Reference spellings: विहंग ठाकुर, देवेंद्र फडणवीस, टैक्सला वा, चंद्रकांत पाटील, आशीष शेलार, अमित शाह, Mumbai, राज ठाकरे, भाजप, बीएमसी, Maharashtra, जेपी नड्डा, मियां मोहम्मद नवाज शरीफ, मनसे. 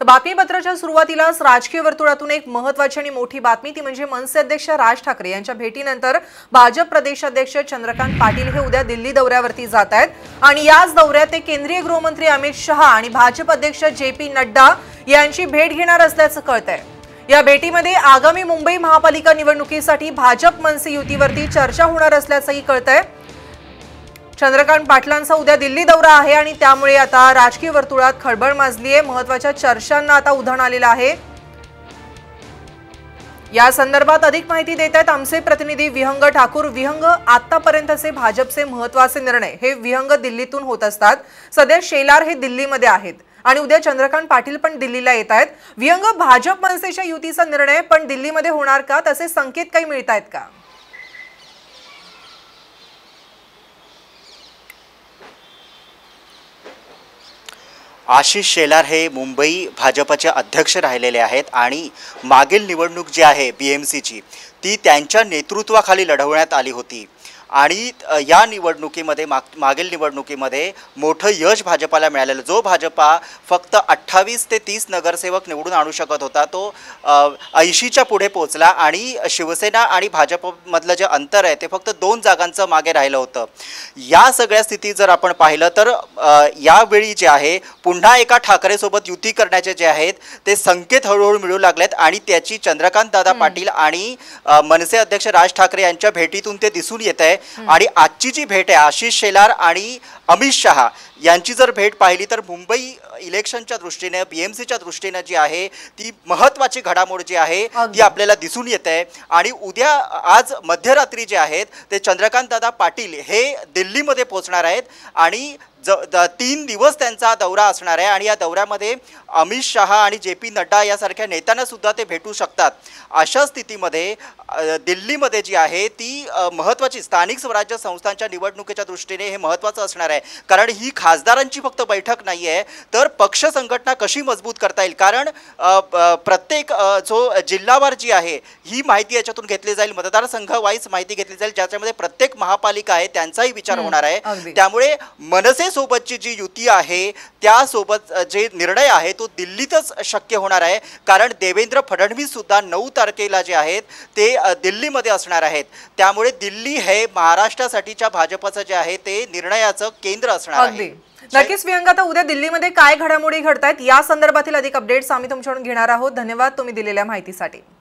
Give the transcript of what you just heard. तर बातमीपत्राच्या सुरुवातीलाच राजकीय वर्तुळातून एक महत्त्वाची आणि मोठी बातमी ती म्हणजे मनसे अध्यक्ष राज ठाकरे यांच्या भेटीनंतर भाजप प्रदेशाध्यक्ष चंद्रकांत पाटील हे उद्या दिल्ली दौऱ्यावरती जात आहेत आणि याच दौऱ्यात ते केंद्रीय गृहमंत्री अमित शाह आणि भाजप अध्यक्ष जेपी नड्डा यांची भेट घेणार असल्याचं कळतंय। या भेटीमध्ये आगामी मुंबई महापालिका निवडणुकीसाठी भाजप मनसे युतीवरती चर्चा होणार असल्याचंही कळतंय। चंद्रकांत पाटलांचा उद्या दिल्ली दौरा आहे आणि त्यामुळे आता राजकीय वर्तुळात खळबळ माजली आहे। महत्त्वाच्या चर्चांना आता उधाण आलेलं आहे। या संदर्भात अधिक माहिती देत आहेत आमचे प्रतिनिधी विहंग ठाकुर। विहंग, आतापर्यंतचे भाजपचे महत्त्वाचे निर्णय हे विहंग दिल्लीतून होत असतात। सध्या शेलार हे दिल्लीमध्ये आहेत आणि उद्या चंद्रकांत पाटील पण दिल्लीला येत आहेत। विहंग, भाजप मनसेच्या युतीचा निर्णय पण दिल्लीमध्ये होणार का, तसे संकेत काही मिळत आहेत का? आशीष शेलार हे मुंबई भाजपचे अध्यक्ष राहिलेले आहेत आणि मागील निवडणूक जी आहे बीएमसीची ती त्यांच्या नेतृत्वाखाली लढवण्यात आली होती आणि या निवडणुकीमध्ये मागील निवडणुकीमध्ये मोठं यश भाजपाला मिळालेलं। जो भाजपा फक्त 28 ते 30 नगरसेवक निवडून आणू शकत होता तो 80च्या पुढे पोहोचला आणि शिवसेना आणि भाजपमधलं जे अंतर आहे ते फक्त 2 जागांचं मागे राहिलं होतं। या सगळ्या स्थितीत जर आपण पाहिलं तर यावेळी जे आहे पुन्हा एका ठाकरेसोबत युती करण्याचे जे आहेत ते संकेत हळूहळू मिळू लागलेत आणि त्याची चंद्रकांत दादा पाटील आणि मनसे अध्यक्ष राज ठाकरे यांच्या भेटीतून ते दिसून येत आहे। आणि आजची जी भेट आहे आशीष शेलार आणि अमित शाह यांची जर भेट पाहिली तर मुंबई इलेक्शनच्या दृष्टीने बीएमसीच्या दृष्टीने जी आहे ती महत्त्वाची घडामोड जी आहे ती आपल्याला दिसून येत आहे। आणि उद्या आज मध्यरात्री जे आहेत ते चंद्रकांत दादा पाटील हे दिल्लीमध्ये पोहोचणार आहेत आणि 3 दिवस त्यांचा दौरा असणार आहे आणि या दौऱ्यामध्ये अमित शाह आणि जेपी नड्डा यासारख्या नेत्यांना सुद्धा ते भेटू शकतात। अशा स्थितीमध्ये दिल्लीमध्ये जी आहे ती महत्त्वाची स्थानिक स्वराज्य संस्थांच्या निवडणुकीच्या दृष्टीने हे महत्त्वाचं असणार आहे, कारण ही खासदारांची फक्त बैठक नाही आहे तर पक्ष संघटना कशी मजबूत करता येईल, कारण प्रत्येक जो जिल्हावार जी आहे ही माहिती याच्यातून घेतली जाईल, मतदारसंघ वाईज माहिती घेतली जाईल, ज्याच्यामध्ये प्रत्येक महापालिका आहे त्यांचाही विचार होणार आहे। त्यामुळे मनसे सोबतची जी युती आहे त्यासोबत जे निर्णय आहे तो दिल्लीतच शक्य होणार आहे, कारण देवेंद्र फडणवीस सुद्धा 9 तारखेला जे आहेत ते दिल्लीमध्ये असणार आहेत। त्यामुळे दिल्ली हे महाराष्ट्रासाठीच्या भाजपचं जे आहे ते निर्णयाचं केंद्र असणार आहे। नक्कीच विहंग, आता उद्या दिल्लीमध्ये काय घडामोडी घडतायत या संदर्भातील अधिक अपडेट्स आम्ही तुमच्याकडून घेणार आहोत। धन्यवाद तुम्ही दिलेल्या माहितीसाठी।